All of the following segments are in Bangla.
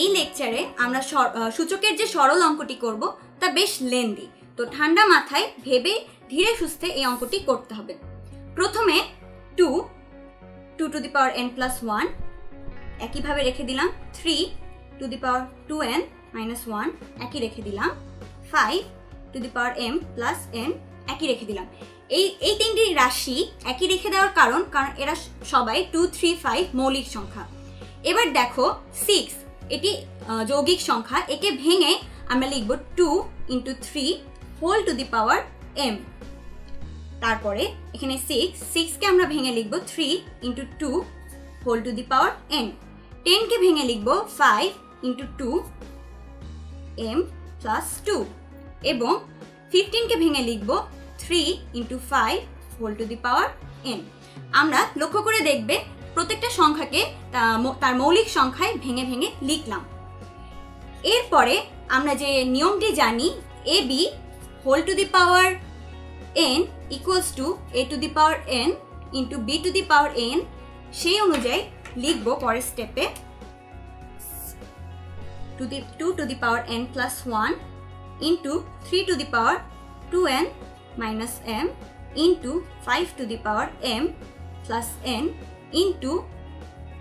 এই লেকচারে আমরা সূচকের যে সরল অঙ্কটি করব তা বেশ লেন্দি, তো ঠান্ডা মাথায় ভেবে ধীরে সুস্থে এই অঙ্কটি করতে হবে। প্রথমে 2 to the power n plus 1 একইভাবে রেখে দিলাম, 3 to the power 2n minus 1 একই রেখে দিলাম, 5 to the power m plus n একই রেখে দিলাম। এই তিনটি রাশি একই রেখে দেওয়ার কারণ এরা সবাই 2, 3, 5 মৌলিক সংখ্যা। এবার দেখো 6 এটি যৌগিক সংখ্যা, একে ভেঙে আমরা লিখব 2 into 3 whole to the power m। তারপরে এখানে 6 কে আমরা ভেঙে লিখব 3 into 2 whole to the power n। 10 কে ভেঙে লিখব 5 into 2 m plus 2 এবং 15 কে ভেঙে লিখব 3 into 5 whole to the power n। আমরা লক্ষ্য করে দেখবে প্রত্যেকটা সংখ্যাকে তার মৌলিক সংখ্যায় ভেঙে ভেঙে লিখলাম। এরপরে আমরা যে নিয়মটি জানি ab whole to the power n equals to a to the power n into b to the power n, সেই অনুযায়ী লিখব পরের স্টেপে 2 to the power n plus 1 into 3 to the power 2n minus m into 5 to the power m plus n into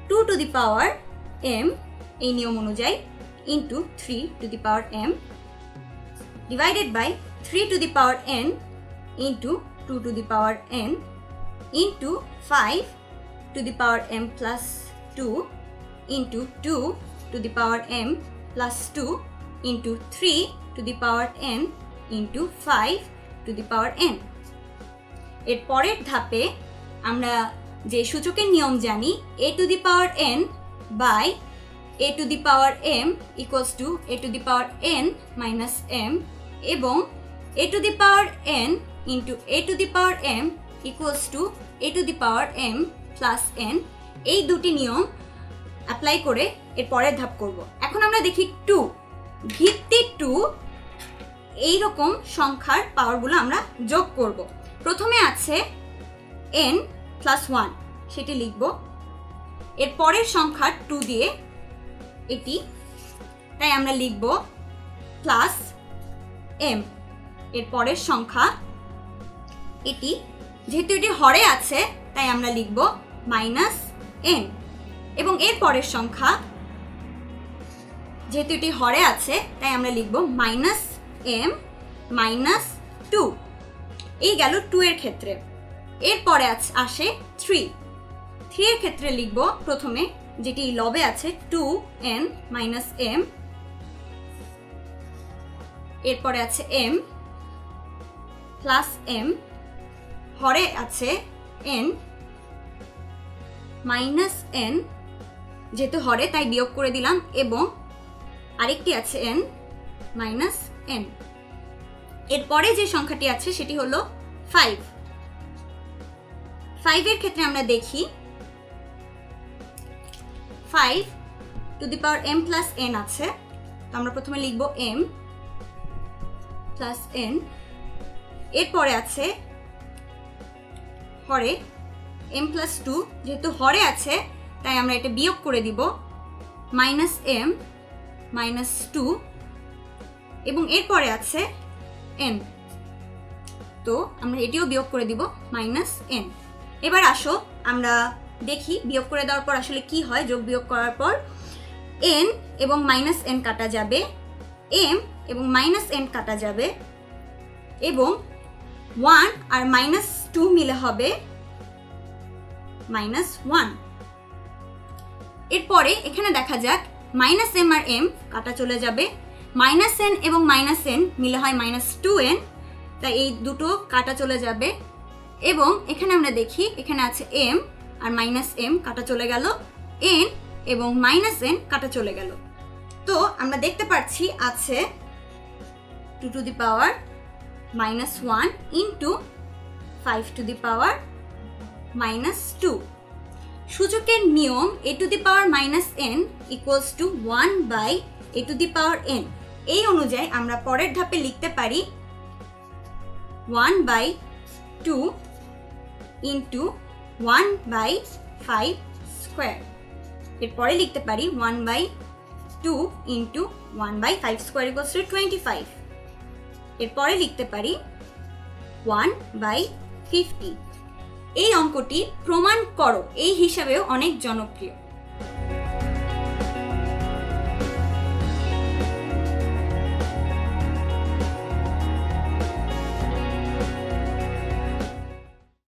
2 to the power m, এই নিয়ম অনুযায়ী into 3 to the power m divided by 3 to the power n into 2 to the power n into 5 to the power m plus 2 into 2 to the power m plus 2 into 3 to the power n into 5 to the power n। এর পরের ধাপে আমরা যে সূচকের নিয়ম জানি a to the power n by a to the power m equals to a to the power n minus m এবং a to the power n into a to the power m equals to a to the power m plus n, এই দুটি নিয়ম অ্যাপ্লাই করে এর পরের ধাপ করব। এখন আমরা দেখি 2 ভিত্তি 2 এইরকম সংখ্যার পাওয়ারগুলো আমরা যোগ করব। প্রথমে আছে n প্লাস 1, সেটি লিখব, এর পরের সংখ্যা 2 দিয়ে এটি, তাই আমরা লিখব প্লাস m, এর পরের সংখ্যা এটি, যেহেতু এটি হরে আছে তাই আমরা লিখব মাইনাস n, এবং এর পরের সংখ্যা যেহেতু এটি হরে আছে তাই আমরা লিখব মাইনাস m মাইনাস 2, এই গেল 2 এর ক্ষেত্রে। এরপরে আসে 3 এর ক্ষেত্রে লিখব প্রথমে যেটি লবে আছে 2n minus m, এরপরে আছে m plus m, হরে আছে n minus n, যেহেতু হরে তাই বিয়োগ করে দিলাম, এবং আরেকটি আছে n minus n। এরপরে যে সংখ্যাটি আছে সেটি হলো 5 এর ক্ষেত্রে আমরা দেখি 5 to the power m plus n আছে, তো আমরা প্রথমে লিখব m plus n, এরপরে আছে হরে m plus 2, যেহেতু হরে আছে তাই আমরা এটা বিয়োগ করে দিব minus m minus 2 এবং এরপরে আছে n, তো আমরা এটিও বিয়োগ করে দিব minus n। এবার আসো আমরা দেখি বিয়োগ করে দেওয়ার পর আসলে কি হয়। যোগ বিয়োগ করার পর n এবং -n কাটা যাবে, m এবং -n কাটা যাবে, এবং 1 আর -2 মিলে হবে -1। এরপরে এখানে দেখা যাক -m আর m কাটা চলে যাবে, -n এবং -n মিলে হয় -2n, তাই এই দুটো কাটা চলে যাবে, এবং এখানে আমরা দেখি এখানে আছে m আর -m কাটা চলে গেল, n এবং -n কাটা চলে গেল। তো আমরা দেখতে পাচ্ছি আছে 2 to the power minus 1 into 5 to the power minus 2। সূচকের নিয়ম a to the power minus n equals to 1 by a to the power n, এই অনুযায়ী আমরা পরের ধাপে লিখতে পারি 1 by 2 into 1 by 5 square, এরপরে লিখতে পারি 1 by 2 into 1 by 5 square equals to 25. এরপরে লিখতে পারি 1 by 50. এই অঙ্কটি প্রমাণ করো এই হিসাবেও অনেক জনপ্রিয়।